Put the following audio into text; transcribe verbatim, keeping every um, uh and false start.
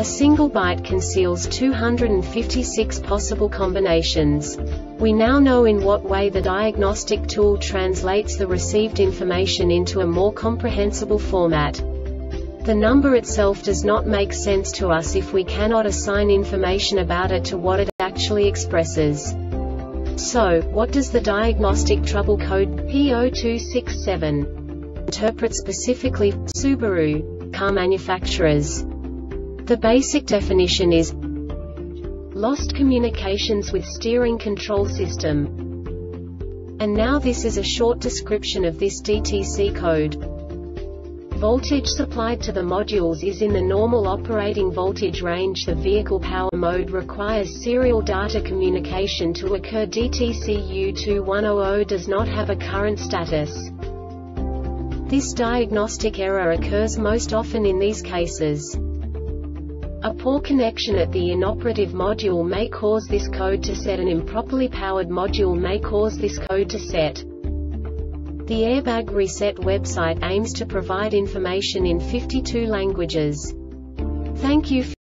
A single byte conceals two hundred fifty-six possible combinations. We now know in what way the diagnostic tool translates the received information into a more comprehensible format. The number itself does not make sense to us if we cannot assign information about it to what it actually expresses. So, what does the diagnostic trouble code P zero two six seven interpret specifically for Subaru car manufacturers? The basic definition is lost communications with steering control system. And now this is a short description of this D T C code. Voltage supplied to the modules is in the normal operating voltage range. The vehicle power mode requires serial data communication to occur. D T C U two one zero zero does not have a current status. This diagnostic error occurs most often in these cases. A poor connection at the inoperative module may cause this code to set. An improperly powered module may cause this code to set. The Airbag Reset website aims to provide information in fifty-two languages. Thank you for